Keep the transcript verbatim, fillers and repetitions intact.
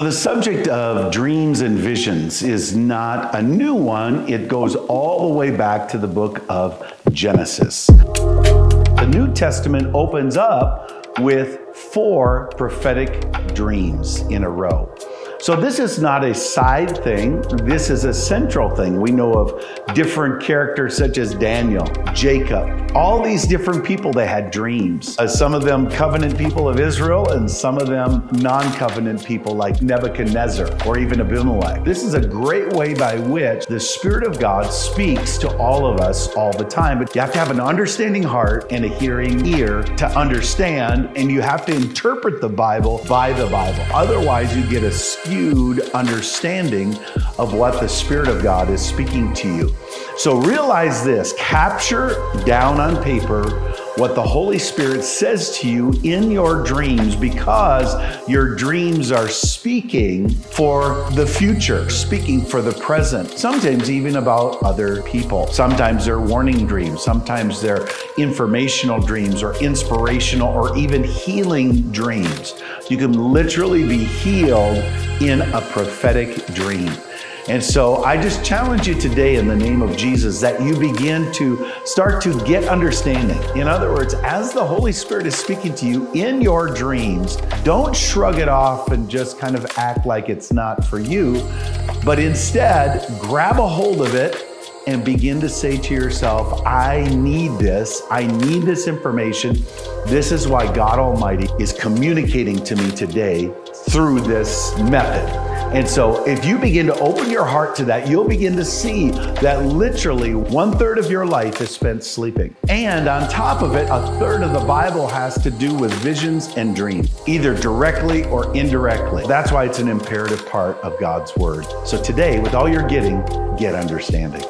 The subject of dreams and visions is not a new one. It goes all the way back to the book of Genesis. The New Testament opens up with four prophetic dreams in a row. So this is not a side thing. This is a central thing. We know of different characters such as Daniel, Jacob, all these different people that had dreams. Uh, some of them covenant people of Israel and some of them non-covenant people like Nebuchadnezzar or even Abimelech. This is a great way by which the Spirit of God speaks to all of us all the time. But you have to have an understanding heart and a hearing ear to understand, and you have to interpret the Bible by the Bible. Otherwise, you get a skewed understanding of what the Spirit of God is speaking to you. So realize this, capture down on paper what the Holy Spirit says to you in your dreams, because your dreams are speaking for the future, speaking for the present, sometimes even about other people. Sometimes they're warning dreams, sometimes they're informational dreams or inspirational or even healing dreams. You can literally be healed in a prophetic dream. And so I just challenge you today in the name of Jesus that you begin to start to get understanding. In other words, as the Holy Spirit is speaking to you in your dreams, don't shrug it off and just kind of act like it's not for you, but instead grab a hold of it and begin to say to yourself, I need this, I need this information. This is why God Almighty is communicating to me today through this method. And so if you begin to open your heart to that, you'll begin to see that literally one third of your life is spent sleeping. And on top of it, a third of the Bible has to do with visions and dreams, either directly or indirectly. That's why it's an imperative part of God's word. So today, with all you're getting, get understanding.